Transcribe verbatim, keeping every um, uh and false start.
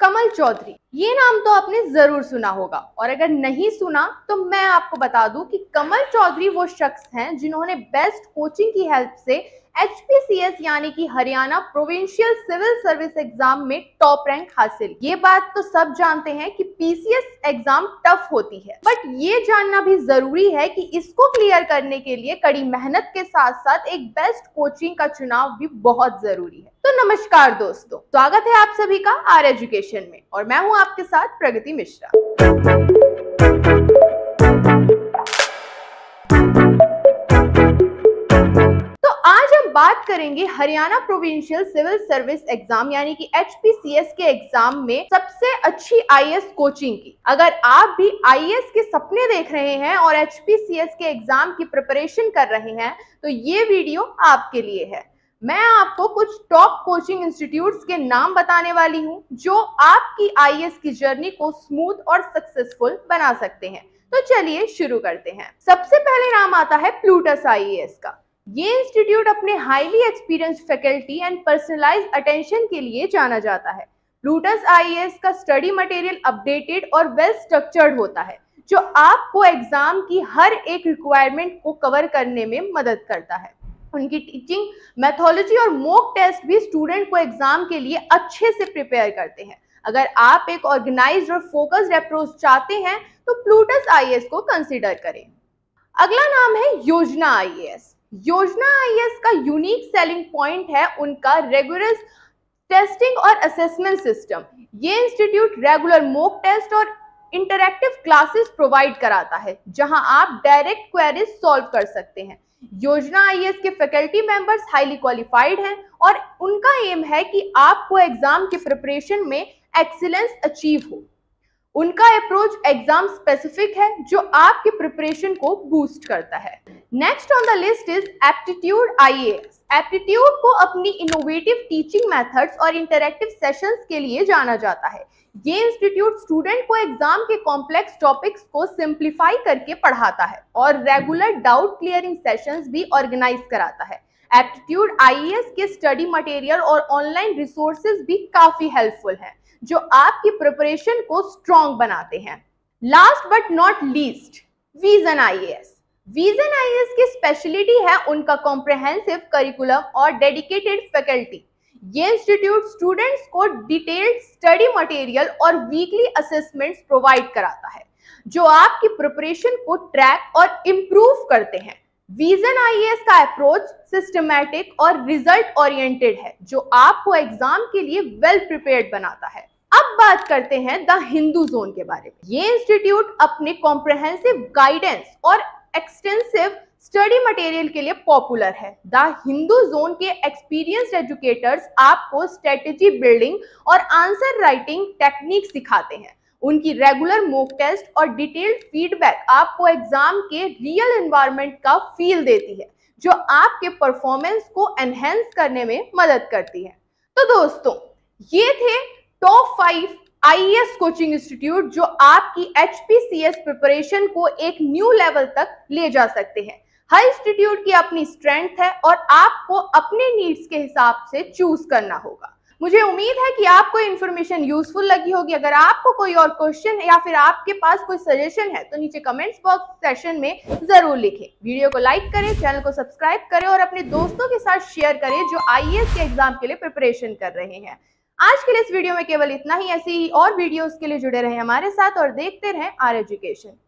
कमल चौधरी, ये नाम तो आपने जरूर सुना होगा, और अगर नहीं सुना तो मैं आपको बता दूं कि कमल चौधरी वो शख्स हैं जिन्होंने बेस्ट कोचिंग की हेल्प से एच पी सी एस यानी कि Haryana provincial civil service exam में टॉप रैंक हासिल। ये बात तो सब जानते हैं कि P C S exam tough होती है, बट ये जानना भी जरूरी है कि इसको क्लियर करने के लिए कड़ी मेहनत के साथ साथ एक बेस्ट कोचिंग का चुनाव भी बहुत जरूरी है। तो नमस्कार दोस्तों, स्वागत है आप सभी का आर एजुकेशन में, और मैं हूँ आपके साथ प्रगति मिश्रा। बात करेंगे Haryana provincial civil service exam यानी कि एच पी सी एस के एग्जाम में सबसे अच्छी आई ए एस कोचिंग की। अगर आप भी आई ए एस के सपने देख रहे हैं और एच पी सी एस के एग्जाम की प्रिपरेशन कर रहे हैं तो ये वीडियो आपके लिए है। मैं आपको कुछ टॉप कोचिंग इंस्टीट्यूट्स के नाम बताने वाली हूँ जो आपकी आई ए एस की जर्नी को स्मूथ और सक्सेसफुल बना सकते हैं। तो चलिए शुरू करते हैं। सबसे पहले नाम आता है प्लूटस आई ए एस का। ये इंस्टीट्यूट अपने highly experienced faculty and personalised attention के लिए जाना जाता है। प्लूटस आई ए एस का स्टडी मटेरियल अपडेटेड और वेल स्ट्रक्चर्ड होता है जो आपको एग्जाम की हर एक रिक्वायरमेंट को कवर करने में मदद करता है। उनकी टीचिंग मेथोलॉजी और मॉक टेस्ट भी स्टूडेंट को एग्जाम के लिए अच्छे से प्रिपेयर करते हैं। अगर आप एक ऑर्गेनाइज्ड और फोकस्ड अप्रोच चाहते हैं तो प्लूटस आई ए एस को कंसिडर करें। अगला नाम है Yojana I A S. Yojana I A S का यूनिक सेलिंग पॉइंट है उनका रेगुलर टेस्टिंग और असेसमेंट सिस्टम। ये इंस्टीट्यूट रेगुलर मॉक टेस्ट और इंटरैक्टिव क्लासेस प्रोवाइड कराता है जहां आप डायरेक्ट क्वेरीज सॉल्व कर सकते हैं। योजना आई ए एस के फैकल्टी मेंबर्स हाईली क्वालिफाइड हैं और उनका एम है कि आपको एग्जाम के प्रिपरेशन में एक्सीलेंस अचीव हो। उनका अप्रोच एग्जाम स्पेसिफिक है जो आपके प्रिपरेशन को बूस्ट करता है। Next on the list is aptitude I A S. Aptitude को अपनी इनोवेटिव टीचिंग मेथड्स और इंटरैक्टिव सेशंस के लिए जाना जाता है। ये इंस्टीट्यूट स्टूडेंट को एग्जाम के कॉम्प्लेक्स टॉपिक्स को सिंप्लीफाई करके पढ़ाता है और रेगुलर डाउट क्लियरिंग सेशंस भी ऑर्गेनाइज कराता है। एप्टीट्यूड आई ए एस के स्टडी मटेरियल और ऑनलाइन रिसोर्सेज भी काफी हेल्पफुल हैं जो आपकी प्रिपरेशन को स्ट्रॉन्ग बनाते हैं। Last but not least, vision I A S. Vision I A S की स्पेशलिटी है उनका कॉम्प्रहेंसिव करिकुलम और डेडिकेटेड फैकल्टी। ये इंस्टीट्यूट स्टूडेंट्स को डिटेल्ड स्टडी मटेरियल और वीकली असेसमेंट्स प्रोवाइड कराता है जो आपकी प्रिपरेशन को ट्रैक और इम्प्रूव करते हैं। विजन आई ए एस का अप्रोच सिस्टमैटिक और रिजल्ट ओरिएंटेड है जो आपको एग्जाम के लिए वेल प्रिपेयर्ड बनाता है। अब बात करते हैं द हिंदू जोन के बारे में। ये इंस्टीट्यूट अपने कॉम्प्रहेंसिव गाइडेंस और एक्सटेंसिव स्टडी मटेरियल के लिए पॉपुलर है। द हिंदू जोन के एक्सपीरियंस्ड एजुकेटर्स आपको स्ट्रेटेजी बिल्डिंग और आंसर राइटिंग टेक्निक सिखाते हैं। उनकी रेगुलर मॉक टेस्ट और डिटेल्ड फीडबैक आपको एग्जाम के रियल एनवायरनमेंट का फील देती है जो आपके परफॉर्मेंस को एनहेंस करने में मदद करती है। तो दोस्तों, ये थे top five I A S coaching institute जो आपकी H P C S preparation को एक न्यू लेवल तक ले जा सकते हैं। हर इंस्टीट्यूट की अपनी स्ट्रेंथ है और आपको अपने नीड्स के हिसाब से चूज करना होगा। मुझे उम्मीद है कि आपको इन्फॉर्मेशन यूजफुल लगी होगी। अगर आपको कोई और क्वेश्चन या फिर आपके पास कोई सजेशन है तो नीचे कमेंट्स बॉक्स सेशन में जरूर लिखें। वीडियो को लाइक करें, चैनल को सब्सक्राइब करें और अपने दोस्तों के साथ शेयर करें जो आई ए एस के एग्जाम के लिए प्रिपरेशन कर रहे हैं। आज के लिए इस वीडियो में केवल इतना ही। ऐसी ही और वीडियोस के लिए जुड़े रहें हमारे साथ और देखते रहें आवर एजुकेशन।